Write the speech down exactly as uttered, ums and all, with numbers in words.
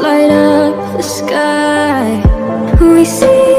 light up the sky. We see